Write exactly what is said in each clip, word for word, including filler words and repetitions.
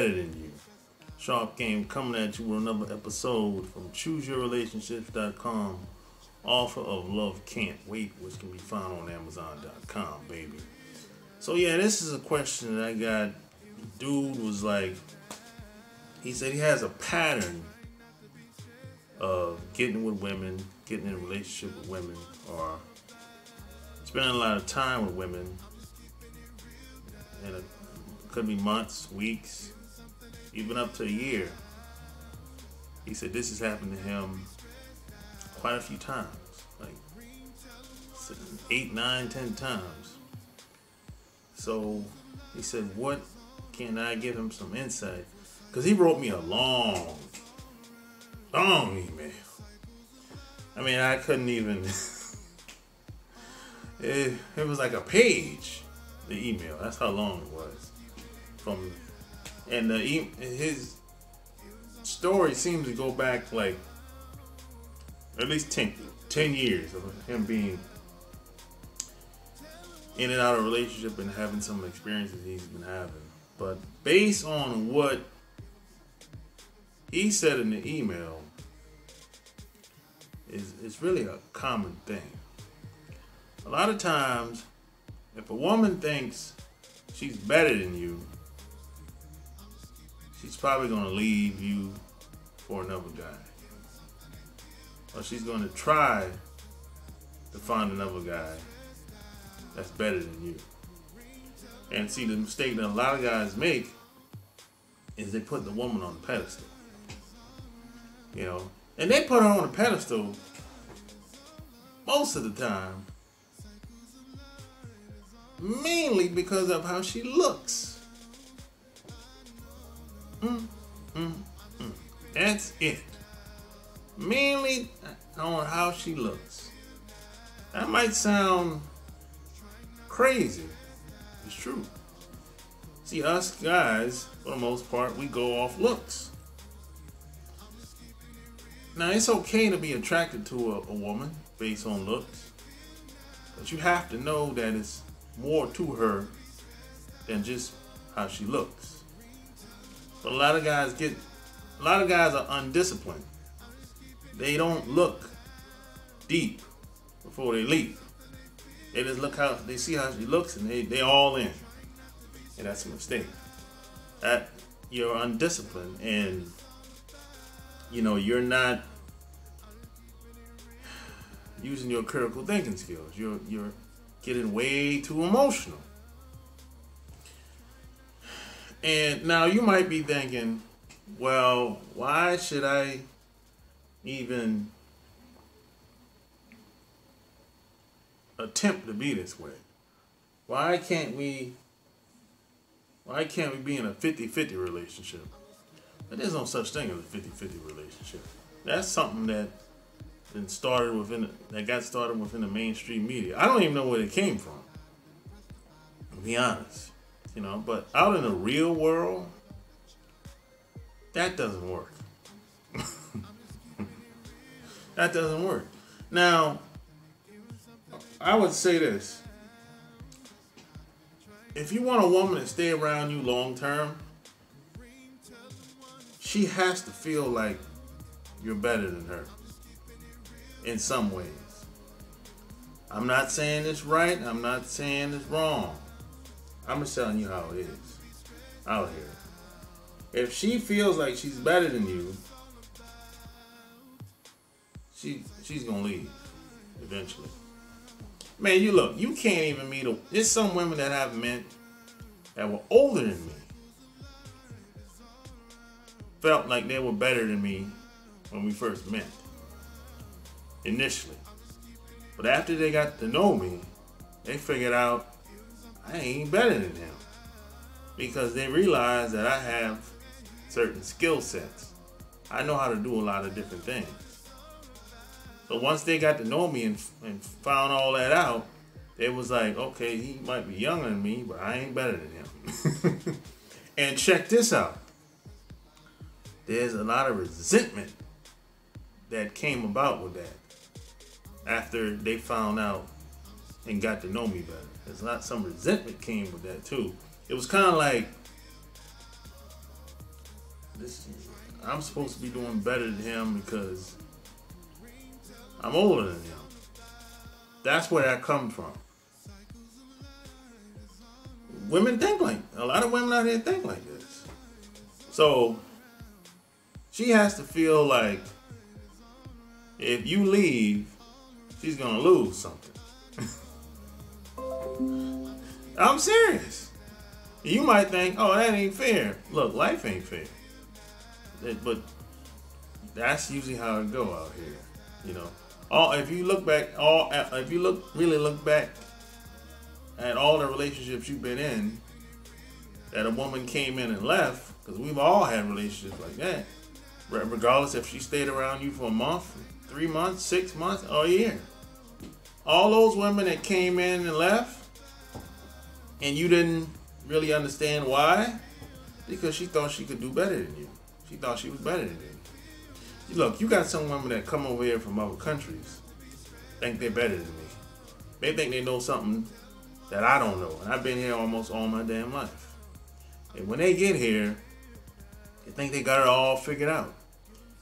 better than you. Shark Game coming at you with another episode from choose your relationships dot com, author of Love Can't Wait, which can be found on amazon dot com, baby. So yeah, this is a question that I got. Dude was like, he said he has a pattern of getting with women, getting in a relationship with women, or spending a lot of time with women, and it could be months, weeks, even up to a year. He said this has happened to him quite a few times, like eight, nine, ten times. So he said, what can I give him some insight? Because he wrote me a long, long email. I mean, I couldn't even, it, it was like a page, the email. That's how long it was. From And the, his story seems to go back like at least ten, ten years of him being in and out of a relationship and having some experiences he's been having. But based on what he said in the email, is it's really a common thing. A lot of times, if a woman thinks she's better than you, she's probably going to leave you for another guy. Or she's going to try to find another guy that's better than you. And see, the mistake that a lot of guys make is they put the woman on the pedestal. You know, and they put her on a pedestal most of the time, mainly because of how she looks. Mm, mm, mm. That's it. Mainly on how she looks. That might sound crazy. It's true. See, us guys, for the most part, we go off looks. Now, it's okay to be attracted to a, a woman based on looks, but you have to know that it's more to her than just how she looks. But a lot of guys get, a lot of guys are undisciplined. They don't look deep before they leap. They just look how, they see how she looks and they, they all in. And that's a mistake. That, you're undisciplined and you know, you're not using your critical thinking skills. You're, you're getting way too emotional. And now you might be thinking, well, why should I even attempt to be this way? Why can't we, why can't we be in a fifty fifty relationship? But there's no such thing as a fifty fifty relationship. That's something that been started within, that got started within the mainstream media. I don't even know where it came from, to be honest. You know, but out in the real world, that doesn't work. That doesn't work. Now, I would say this. If you want a woman to stay around you long term, she has to feel like you're better than her in some ways. I'm not saying this right. I'm not saying this wrong. I'm just telling you how it is out here. If she feels like she's better than you, she she's gonna leave eventually. Man, you look, you can't even meet a, there's some women that I've met that were older than me, felt like they were better than me when we first met initially, but after they got to know me, they figured out I ain't better than them, because they realized that I have certain skill sets. I know how to do a lot of different things. So once they got to know me and, and found all that out, it was like, okay, he might be younger than me, but I ain't better than him. And check this out. There's a lot of resentment that came about with that after they found out and got to know me better. There's a lot, some resentment came with that too. It was kind of like, this, I'm supposed to be doing better than him because I'm older than him. That's where that comes from. Women think like, a lot of women out here think like this. So she has to feel like if you leave, she's gonna lose something. I'm serious. You might think, oh, that ain't fair. Look, life ain't fair. But that's usually how it go out here, you know. All if you look back, all if you look really look back at all the relationships you've been in, that a woman came in and left, because we've all had relationships like that. Regardless if she stayed around you for a month, three months, six months, or a year. All those women that came in and left, and you didn't really understand why, because she thought she could do better than you. She thought she was better than you. Look, you got some women that come over here from other countries, think they're better than me. They think they know something that I don't know, and I've been here almost all my damn life. And when they get here, they think they got it all figured out.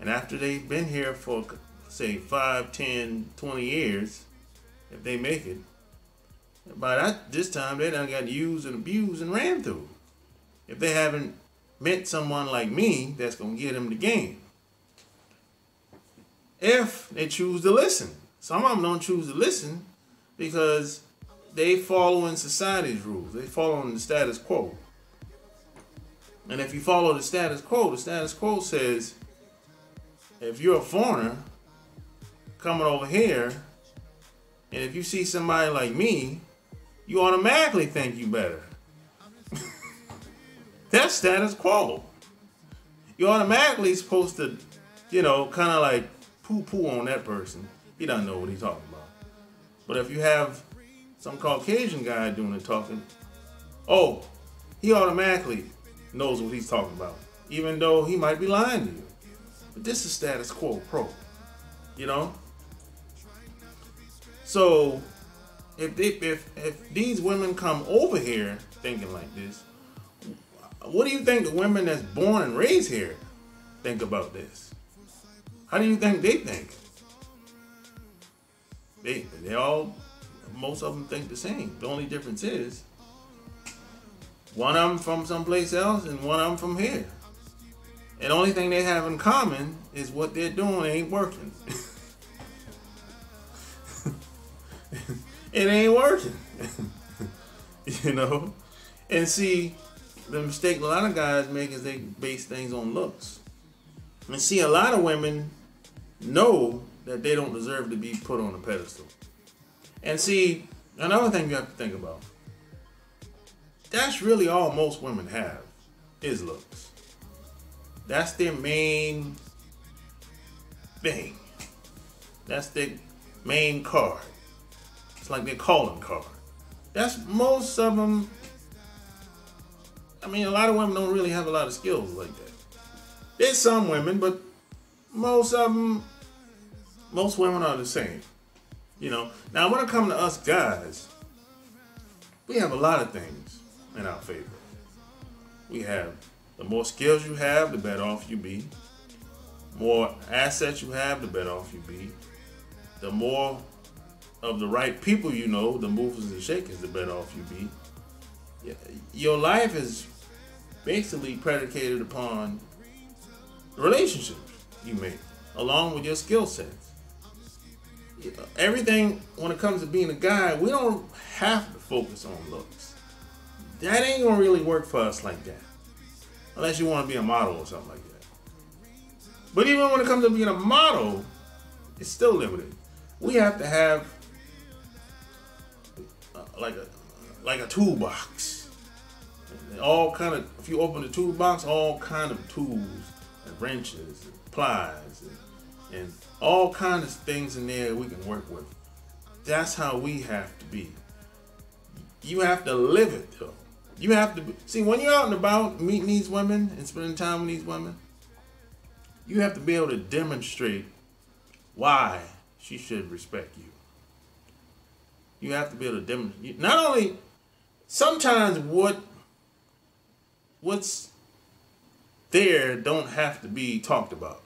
And after they've been here for, say, five, ten, twenty years, if they make it, by that, this time they done got used and abused and ran through. If they haven't met someone like me that's going to give them the game. If they choose to listen. Some of them don't choose to listen because they follow in society's rules. They follow in the status quo. And if you follow the status quo, the status quo says, if you're a foreigner coming over here, and if you see somebody like me, you automatically think you better. That's status quo. You're automatically supposed to, you know, kind of like poo-poo on that person. He doesn't know what he's talking about. But if you have some Caucasian guy doing the talking, oh, he automatically knows what he's talking about, even though he might be lying to you. But this is status quo pro, you know? So if, they, if, if these women come over here thinking like this, what do you think the women that's born and raised here think about this? How do you think they think? They, they all, most of them think the same. The only difference is one of them from someplace else and one of them from here. And the only thing they have in common is what they're doing ain't working. It ain't working. You know? And see, the mistake a lot of guys make is they base things on looks. And see, a lot of women know that they don't deserve to be put on a pedestal. And see, another thing you have to think about. That's really all most women have, is looks. That's their main thing. That's their main card. It's like their calling card. That's most of them. I mean, a lot of women don't really have a lot of skills like that. There's some women, but most of them, most women are the same. You know, now when it comes to us guys, we have a lot of things in our favor. We have the more skills you have, the better off you be. More assets you have, the better off you be. The more of the right people you know, the movers and shakers, the better off you be. Your life is basically predicated upon the relationships you make, along with your skill sets. Everything, when it comes to being a guy, we don't have to focus on looks. That ain't gonna really work for us like that. Unless you want to be a model or something like that. But even when it comes to being a model, it's still limited. We have to have like a like a toolbox. All kind of, if you open the toolbox, all kind of tools and wrenches and pliers and, and all kinds of things in there that we can work with. That's how we have to be. You have to live it though. You have to be, see, when you're out and about meeting these women and spending time with these women, you have to be able to demonstrate why she should respect you. You have to be able to demonstrate. Not only, sometimes what what's there don't have to be talked about,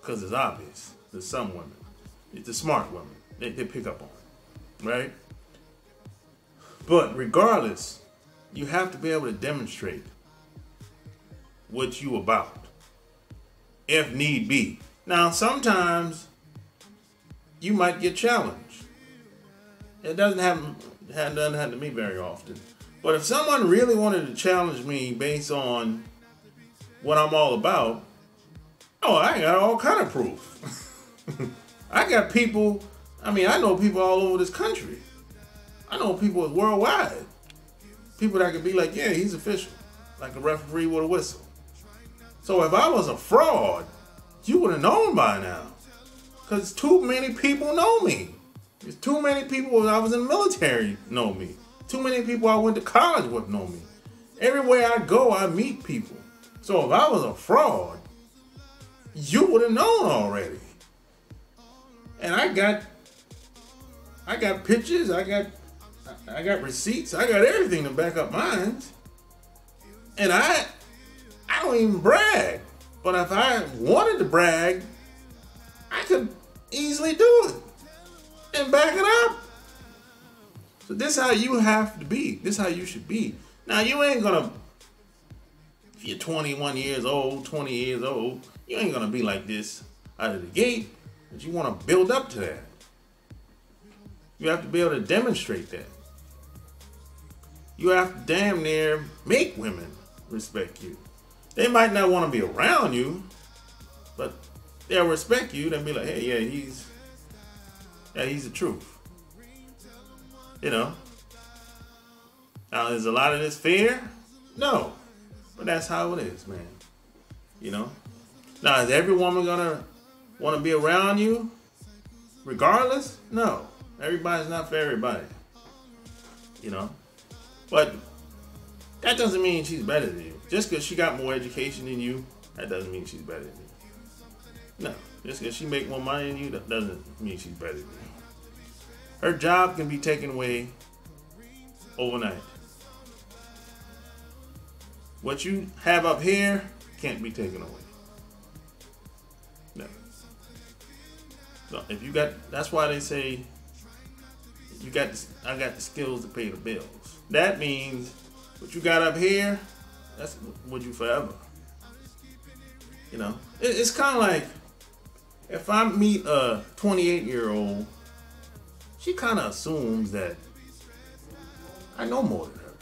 because it's obvious to some women. It's the smart women. They, they pick up on it, right? But regardless, you have to be able to demonstrate what you about, if need be. Now, sometimes you might get challenged. It doesn't happen, doesn't happen to me very often. But if someone really wanted to challenge me based on what I'm all about, oh, I got all kind of proof. I got people, I mean, I know people all over this country. I know people worldwide. People that could be like, yeah, he's official. Like a referee with a whistle. So if I was a fraud, you would have known by now. Because too many people know me. There's too many people I was in the military know me. Too many people I went to college with know me. Everywhere I go, I meet people. So if I was a fraud, you would have known already. And I got, I got pictures, I got, I got receipts, I got everything to back up mine. And I, I don't even brag. But if I wanted to brag, I could easily do it and back it up. So this is how you have to be. This is how you should be. Now, you ain't gonna, if you're twenty-one years old, twenty years old, you ain't gonna be like this out of the gate, but you wanna build up to that. You have to be able to demonstrate that. You have to damn near make women respect you. They might not wanna be around you, but they'll respect you. They'll be like, hey, yeah, he's, yeah, he's the truth. You know, now is a lot of this fear? No, but that's how it is, man. You know, now is every woman gonna want to be around you regardless? No, everybody's not for everybody, you know, but that doesn't mean she's better than you. Just because she got more education than you, that doesn't mean she's better than you. No, just because she make more money than you, that doesn't mean she's better than you. Her job can be taken away overnight. What you have up here can't be taken away. No. So if you got, that's why they say you got, the, I got the skills to pay the bills. That means what you got up here, that's what you forever. You know, it, it's kind of like if I meet a twenty-eight year old. She kind of assumes that I know more than her,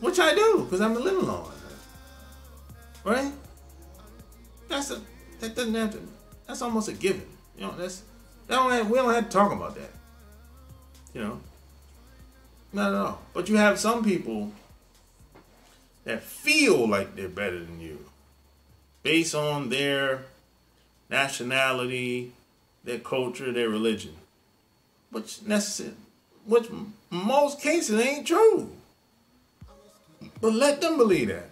which I do, because I'm living longer than her, right? That's a that doesn't have to. That's almost a given. You know, that's that don't have, we don't have to talk about that. You know, not at all. But you have some people that feel like they're better than you, based on their nationality, their culture, their religion. Which necessary, which in most cases ain't true. But let them believe that.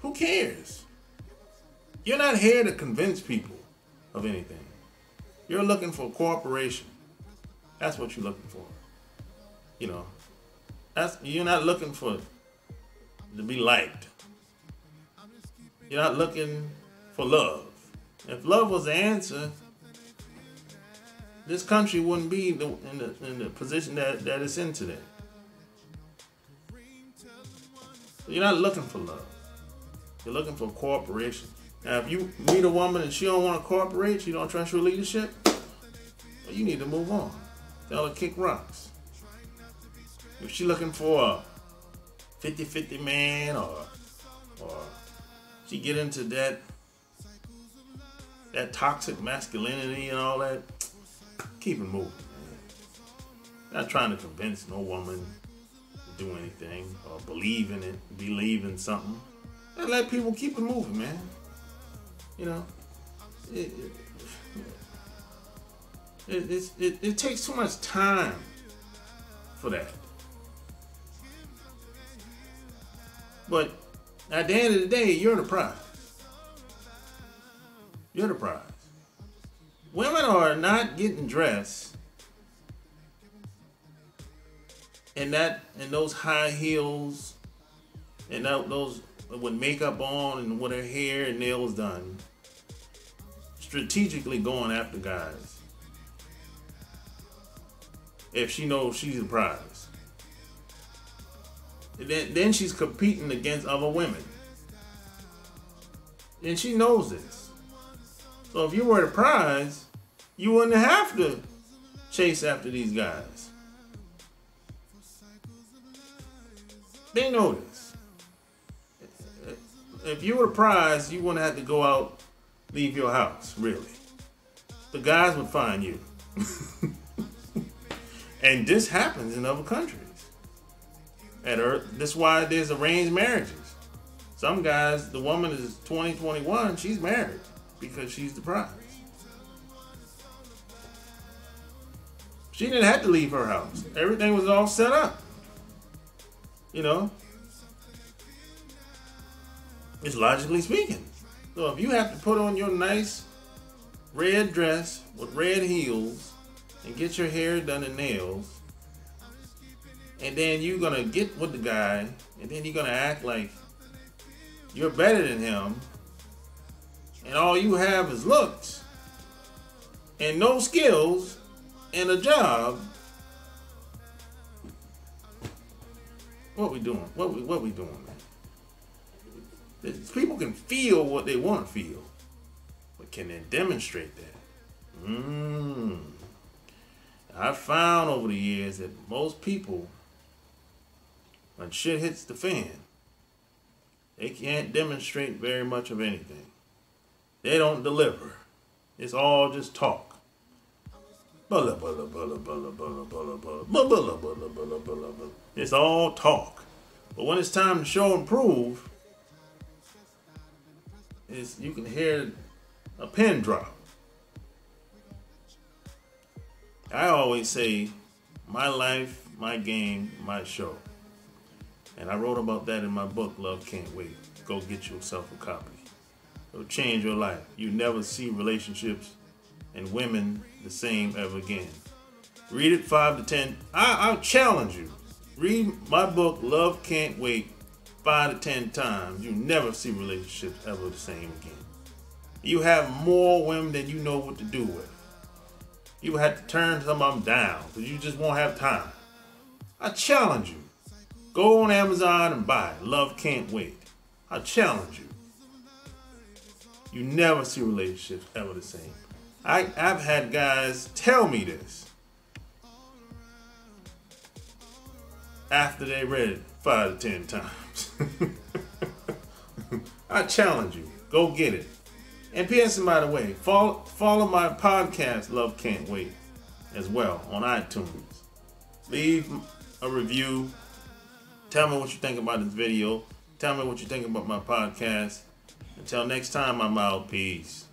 Who cares? You're not here to convince people of anything. You're looking for cooperation. That's what you're looking for. You know, that's you're not looking for to be liked. You're not looking for love. If love was the answer, this country wouldn't be in the, in the, in the position that, that it's in today. So you're not looking for love. You're looking for cooperation. Now, if you meet a woman and she don't want to cooperate, she don't trust your leadership, well, you need to move on. Tell her kick rocks. If she's looking for a fifty fifty man, or, or she get into that, that toxic masculinity and all that, keep it moving, man. Not trying to convince no woman to do anything or believe in it, believe in something. And let people keep it moving, man. You know, it it, it, it, it it takes too much time for that. But at the end of the day, you're the prize. You're the prize. Women are not getting dressed in that in those high heels and those with makeup on and with her hair and nails done. Strategically going after guys. If she knows she's a prize. And then, then she's competing against other women. And she knows this. So if you were the prize, you wouldn't have to chase after these guys. They know this. If you were the prize, you wouldn't have to go out, leave your house, really. The guys would find you. And this happens in other countries. At Earth, that's why there's arranged marriages. Some guys, the woman is twenty, twenty-one, she's married because she's the prize. She didn't have to leave her house. Everything was all set up. You know? It's logically speaking. So if you have to put on your nice red dress with red heels and get your hair done and nails, and then you're gonna get with the guy, and then you're gonna act like you're better than him, and all you have is looks and no skills and a job. What we doing? What we, what we doing, man? People can feel what they want to feel, but can they demonstrate that? Mm. I've found over the years that most people, when shit hits the fan, they can't demonstrate very much of anything. They don't deliver. It's all just talk. It's all talk. But when it's time to show and prove, Is you can hear a pin drop. I always say, my life, my game, my show. And I wrote about that in my book, Love Can't Wait. Go get yourself a copy. It'll change your life. You never see relationships and women the same ever again. Read it five to ten. I, I'll challenge you. Read my book, Love Can't Wait, five to ten times. You never see relationships ever the same again. You have more women than you know what to do with. You have to turn some of them down because you just won't have time. I challenge you. Go on Amazon and buy it. Love Can't Wait. I challenge you. You never see relationships ever the same. I, I've had guys tell me this after they read it five to ten times. I challenge you. Go get it. And P S, by the way, follow, follow my podcast, Love Can't Wait, as well on iTunes. Leave a review. Tell me what you think about this video. Tell me what you think about my podcast. Until next time, I'm out. Peace.